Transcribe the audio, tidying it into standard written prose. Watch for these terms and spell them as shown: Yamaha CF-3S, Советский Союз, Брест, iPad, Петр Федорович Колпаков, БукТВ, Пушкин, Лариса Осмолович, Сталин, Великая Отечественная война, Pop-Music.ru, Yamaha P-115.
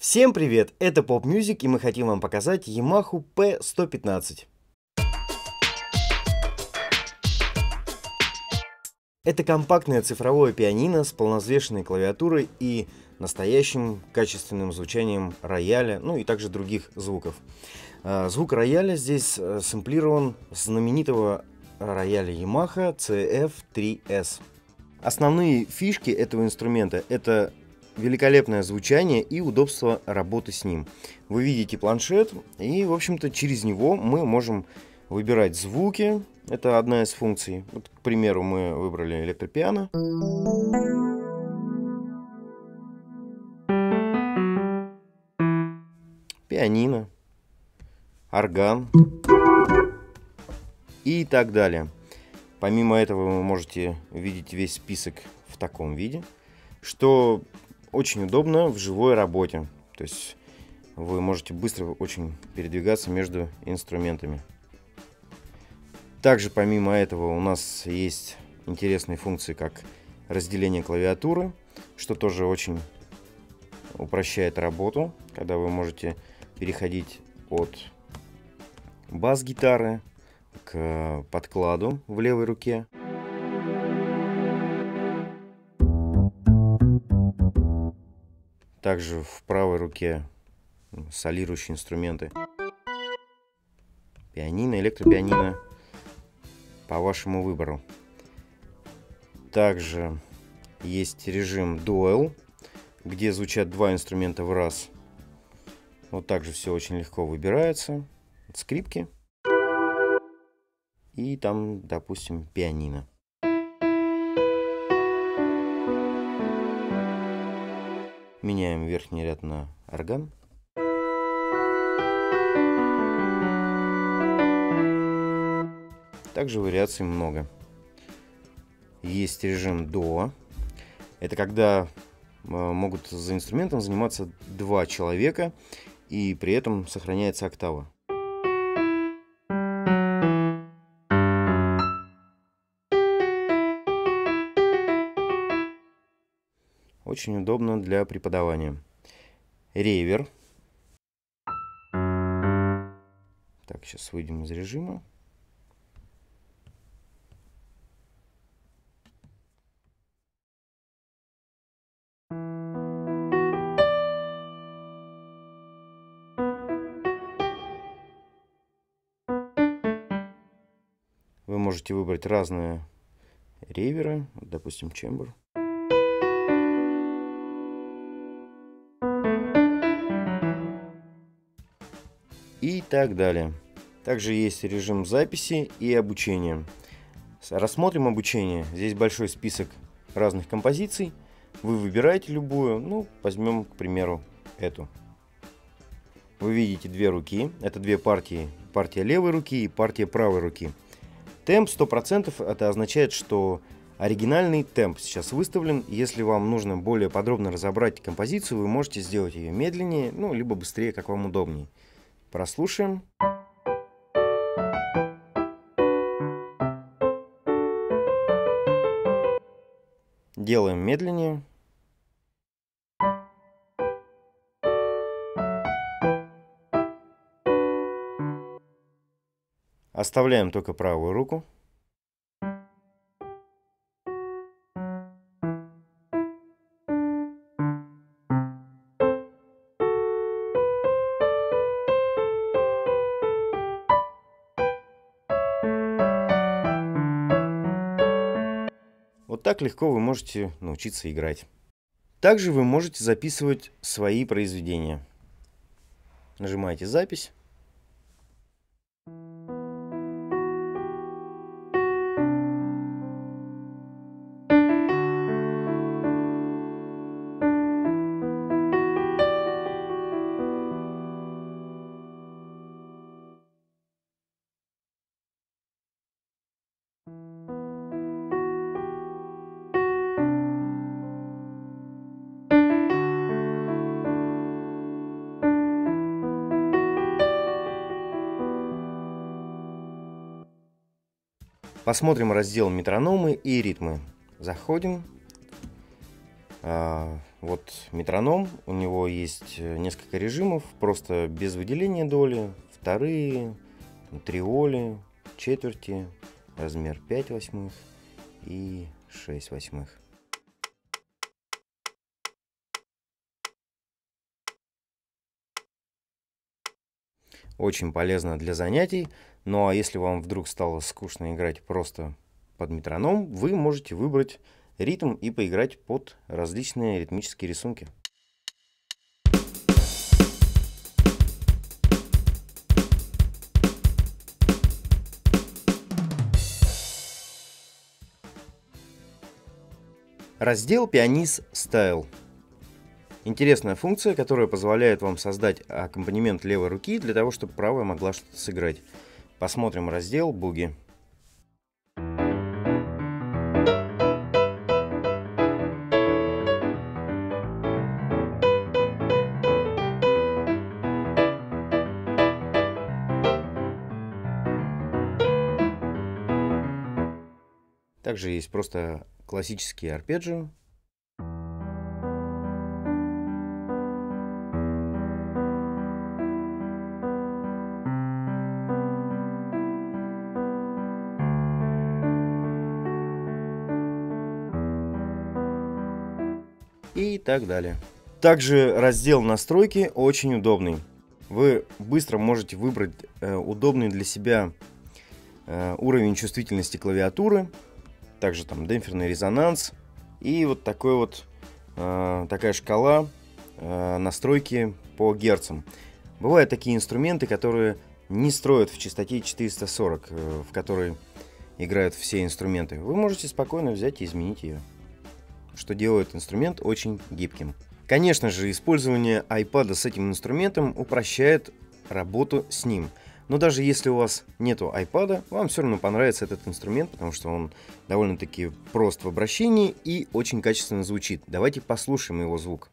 Всем привет, это Pop Music, и мы хотим вам показать Yamaha P-115. Это компактное цифровое пианино с полнозвешенной клавиатурой и настоящим качественным звучанием рояля, ну и также других звуков. Звук рояля здесь сэмплирован с знаменитого рояля Yamaha CF-3S. Основные фишки этого инструмента — это великолепное звучание и удобство работы с ним. Вы видите планшет, и, в общем-то, через него мы можем выбирать звуки. Это одна из функций. Вот, к примеру, мы выбрали электропиано. Пианино. Орган. И так далее. Помимо этого, вы можете видеть весь список в таком виде, что очень удобно в живой работе. То есть вы можете быстро очень передвигаться между инструментами. Также помимо этого у нас есть интересные функции, как разделение клавиатуры, что тоже очень упрощает работу, когда вы можете переходить от бас-гитары к подкладу в левой руке. Также в правой руке солирующие инструменты. Пианино, электропианино. По вашему выбору. Также есть режим дуэл, где звучат два инструмента в раз. Вот так же все очень легко выбирается. Скрипки. И там, допустим, пианино. Меняем верхний ряд на орган. Также вариаций много. Есть режим дуо. Это когда могут за инструментом заниматься два человека, и при этом сохраняется октава. Очень удобно для преподавания. Ревер. Так, сейчас выйдем из режима. Вы можете выбрать разные реверы, допустим, чембер. И так далее. Также есть режим записи и обучения. Рассмотрим обучение. Здесь большой список разных композиций. Вы выбираете любую. Ну, возьмем, к примеру, эту. Вы видите две руки. Это две партии. Партия левой руки и партия правой руки. Темп 100%. Это означает, что оригинальный темп сейчас выставлен. Если вам нужно более подробно разобрать композицию, вы можете сделать ее медленнее, ну, либо быстрее, как вам удобнее. Прослушаем. Делаем медленнее. Оставляем только правую руку. Вот так легко вы можете научиться играть. Также вы можете записывать свои произведения. Нажимаете «Запись». Посмотрим раздел метрономы и ритмы. Заходим. Вот метроном, у него есть несколько режимов, просто без выделения доли, вторые, триоли, четверти, размер 5 восьмых и 6 восьмых. Очень полезно для занятий, ну а если вам вдруг стало скучно играть просто под метроном, вы можете выбрать ритм и поиграть под различные ритмические рисунки. Раздел «Pianist Style». Интересная функция, которая позволяет вам создать аккомпанемент левой руки для того, чтобы правая могла что-то сыграть. Посмотрим раздел «Буги». Также есть просто классические арпеджио. И так далее. Также раздел «Настройки» очень удобный. Вы быстро можете выбрать удобный для себя уровень чувствительности клавиатуры, также там демпферный резонанс и вот такой вот такая шкала настройки по герцам. Бывают такие инструменты, которые не строят в частоте 440, в которой играют все инструменты. Вы можете спокойно взять и изменить ее, что делает инструмент очень гибким. Конечно же, использование iPad с этим инструментом упрощает работу с ним. Но даже если у вас нету iPad, вам все равно понравится этот инструмент, потому что он довольно-таки прост в обращении и очень качественно звучит. Давайте послушаем его звук.